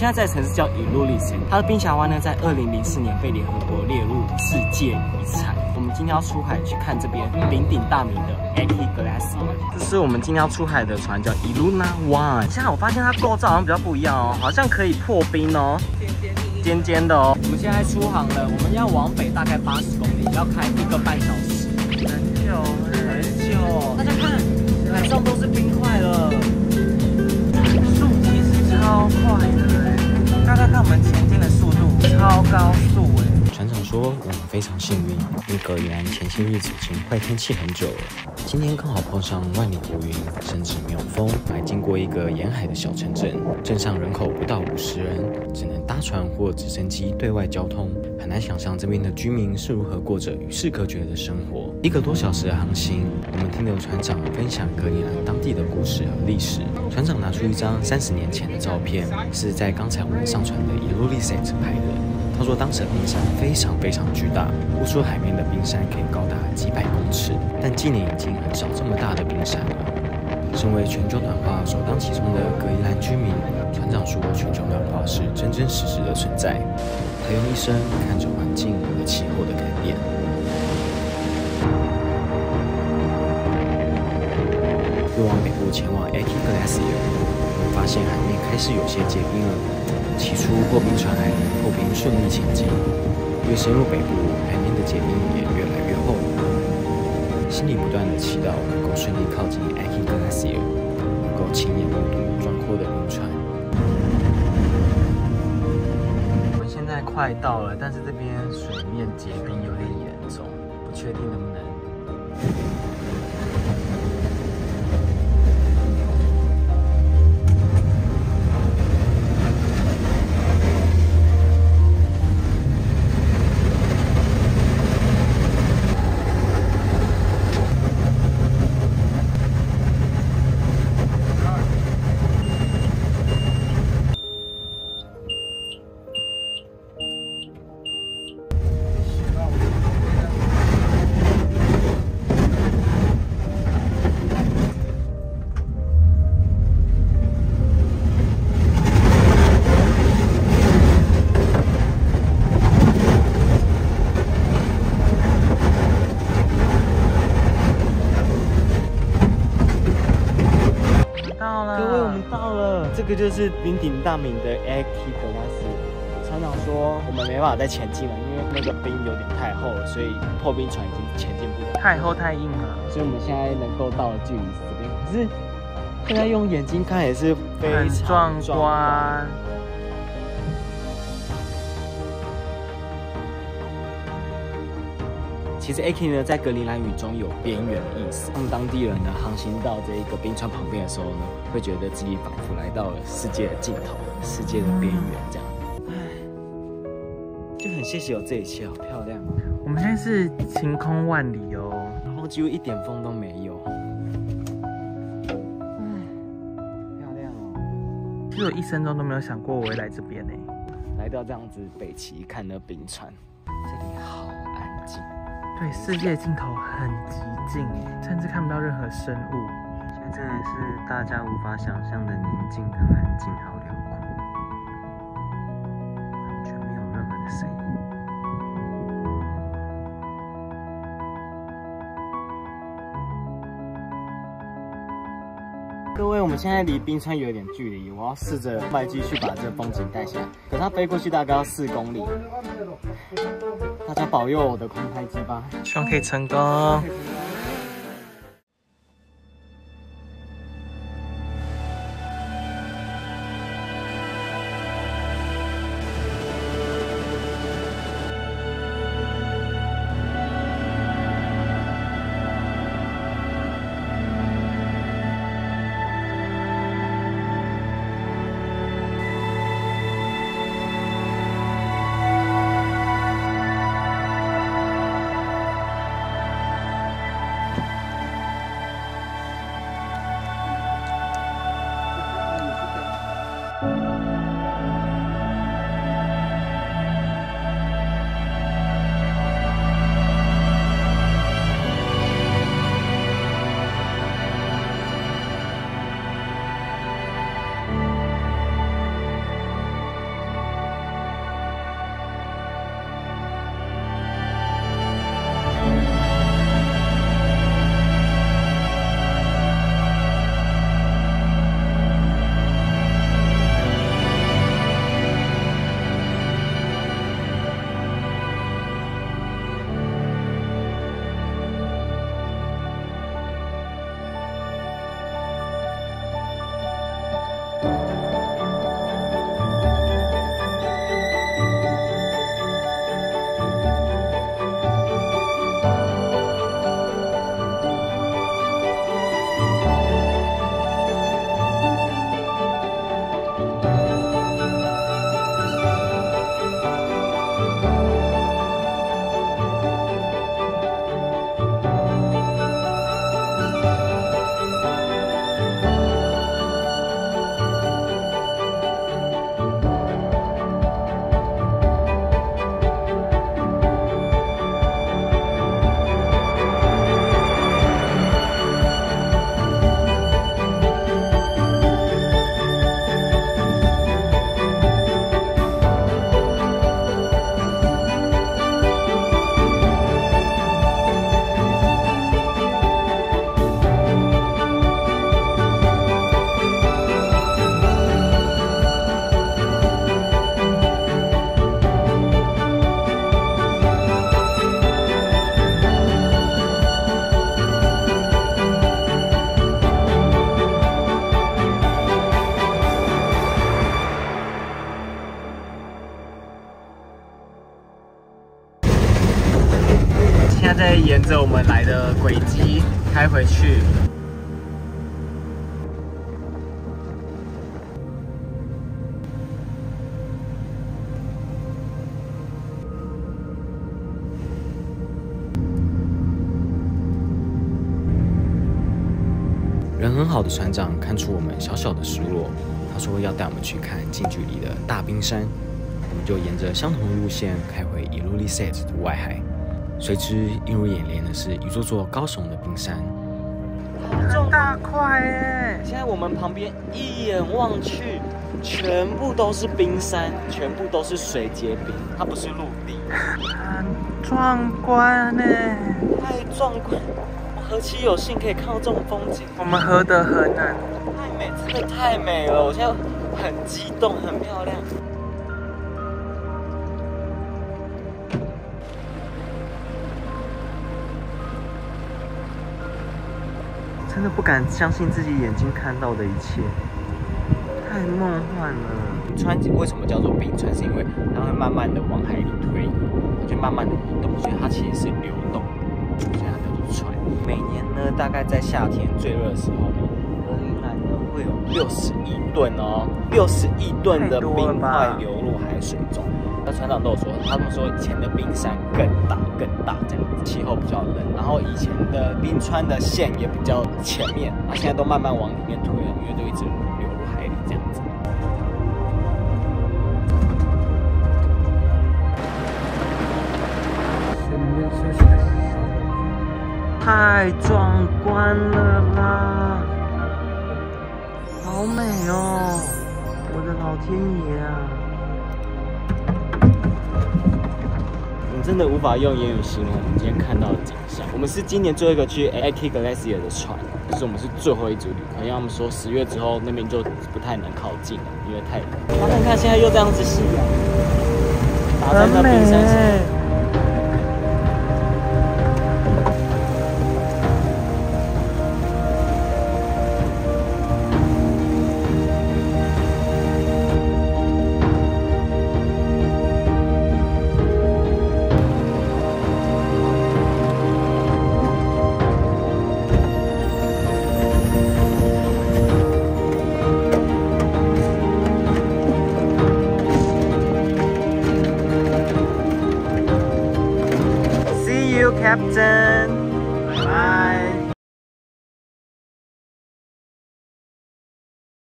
现在在的城市叫Elouise，它的冰峡湾呢，在2004年被联合国列入世界遗产。我们今天要出海去看这边鼎鼎大名的 Eqi Glacier， 这是我们今天要出海的船，叫Elouise。现在我发现它构造好像比较不一样哦，好像可以破冰哦，尖尖的哦。我们现在出航了，我们要往北大概80公里，要开1个半小时，很久很久。大家看，海上都是冰块了。 超快的，大家看我们前进的速度，超高速哎！船长说我们非常幸运，那个原来前些日子已经坏天气很久了，今天刚好碰上万里无云，甚至没有风。还经过一个沿海的小城镇，镇上人口不到50人，只能搭船或直升机对外交通。很难想象这边的居民是如何过着与世隔绝的生活。1个多小时的航行，我们听了船长分享格陵兰当地的故事和历史。 船长拿出一张30年前的照片，是在刚才我们上船的Elouise拍的。他说，当时的冰山非常巨大，不说海面的冰山可以高达几百公尺，但近年已经很少这么大的冰山了。身为全球暖化首当其冲的格陵兰居民，船长说，全球暖化是真实的存在。他用一生看着环境和气候的改变。 又往北部前往 Eqi Glacier， 发现海面开始有些结冰了。起初破冰船还能破冰顺利前进，越深入北部，海面的结冰也越来越厚。心里不断的祈祷能够顺利靠近 Eqi Glacier， 能够亲眼目睹壮阔的冰川。我现在快到了，但是这边水面结冰有点严重，不确定能不能。 这个就是鼎鼎大名的 Eqi Glacier。船长说我们没办法再前进了，因为那个冰有点太厚了，所以破冰船已经前进不了。太厚太硬了，所以我们现在能够到的距离是这边。可是现在用眼睛看也是非常壮观。其实 Eqi 呢，在格陵兰语中有边缘的意思。当地人呢航行到这一个冰川旁边的时候呢，会觉得自己仿佛来到了世界的尽头，世界的边缘这样。唉，就很谢谢有这一切，好漂亮哦！我们现在是晴空万里哦，然后几乎一点风都没有。唉，漂亮哦！其实我一生中都没有想过我会来这边呢，来到这样子北极看那冰川，这里好安静。 对，世界尽头很极静，甚至看不到任何生物。现在真的是大家无法想象的宁静跟安静，好辽阔，完全没有任何的声音。各位，我们现在离冰川有点距离，我要试着麦基去把这风景带下来。可它飞过去大概要4公里。 大家保佑我的空拍机吧，希望可以成功。沿着我们来的轨迹开回去。人很好的船长看出我们小小的失落，他说要带我们去看近距离的大冰山。 我们就沿着相同的路线开回Elouise的外海，随之映入眼帘的是一座座高耸的冰山，好大块耶！现在我们旁边一眼望去，全部都是冰山，全部都是水结冰，它不是陆地，很壮观呢，太壮观！我何其有幸可以看到这种风景，我们何德何能？太美，真的太美了！我现在很激动，很漂亮。 真的不敢相信自己眼睛看到的一切，太梦幻了。冰川为什么叫做冰川？是因为它会慢慢的往海里推移，它就慢慢的移动，所以它其实是流动，所以它叫做川。每年呢，大概在夏天最热的时候，荷兰呢会有61吨哦，61吨的冰块流入海水中。那船长都有说，他们说以前的冰山更大更大这样。 气候比较冷，然后以前的冰川的线也比较前面，它现在都慢慢往里面推了，因为都一直流入海里这样子。太壮观了啦！好美哦，我的老天爷啊！ 真的无法用言语形容我们今天看到的景象。我们是今年最后一个去 Eqi Glacier 的船，就是我们是最后一组旅客。因为他们说10月之后那边就不太能靠近了，因为太冷。看看现在又这样子夕阳，打在那冰山上。